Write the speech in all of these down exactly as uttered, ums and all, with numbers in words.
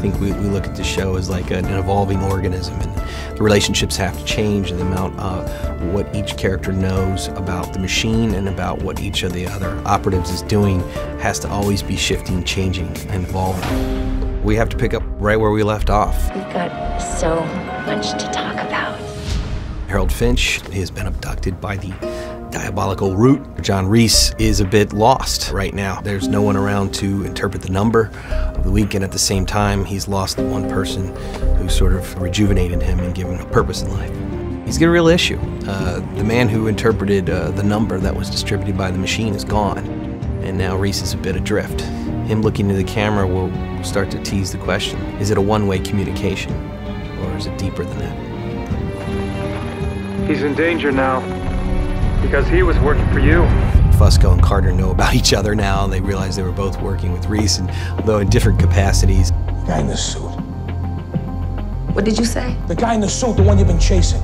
think we, we look at the show as like an evolving organism, and the relationships have to change, and the amount of what each character knows about the machine and about what each of the other operatives is doing has to always be shifting, changing, and evolving. We have to pick up right where we left off. We've got so much to talk about. Harold Finch has been abducted by the diabolical Root. John Reese is a bit lost right now. There's no one around to interpret the number of the week, and at the same time, he's lost the one person who sort of rejuvenated him and given him a purpose in life. He's got a real issue. Uh, the man who interpreted uh, the number that was distributed by the machine is gone, and now Reese is a bit adrift. Him looking to the camera will start to tease the question, is it a one-way communication, or is it deeper than that? He's in danger now. Because he was working for you. Fusco and Carter know about each other now, and they realize they were both working with Reese, and although in different capacities. The guy in the suit. What did you say? The guy in the suit, the one you've been chasing.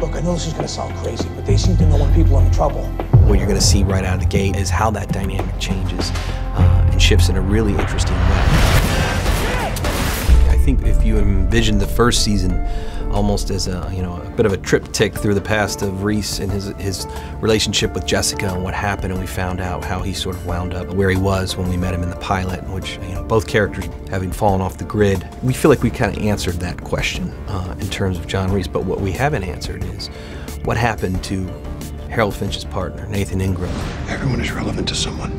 Look, I know this is gonna sound crazy, but they seem to know when people are in trouble. What you're gonna see right out of the gate is how that dynamic changes uh, and shifts in a really interesting way. I think if you envisioned the first season almost as a, you know, a bit of a triptych through the past of Reese and his, his relationship with Jessica and what happened, and we found out how he sort of wound up where he was when we met him in the pilot, which, you know, both characters having fallen off the grid, we feel like we kind of answered that question uh, in terms of John Reese, but what we haven't answered is what happened to Harold Finch's partner, Nathan Ingram. Everyone is relevant to someone.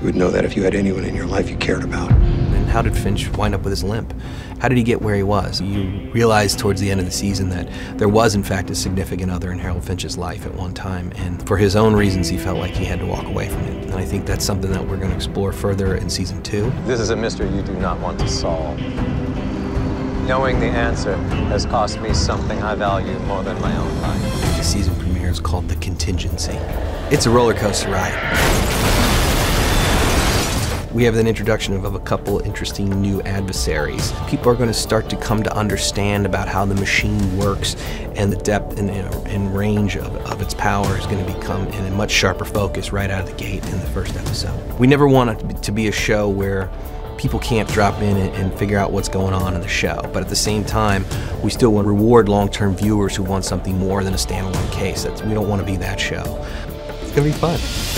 You would know that if you had anyone in your life you cared about. And how did Finch wind up with his limp? How did he get where he was? You realize towards the end of the season that there was, in fact, a significant other in Harold Finch's life at one time, and for his own reasons, he felt like he had to walk away from it. And I think that's something that we're going to explore further in season two. This is a mystery you do not want to solve. Knowing the answer has cost me something I value more than my own life. The season premiere is called The Contingency. It's a roller coaster ride. We have an introduction of a couple interesting new adversaries. People are going to start to come to understand about how the machine works, and the depth and, and range of, of its power is going to become in a much sharper focus right out of the gate in the first episode. We never want it to be a show where people can't drop in and, and figure out what's going on in the show, but at the same time, we still want to reward long-term viewers who want something more than a standalone case. That's, we don't want to be that show. It's going to be fun.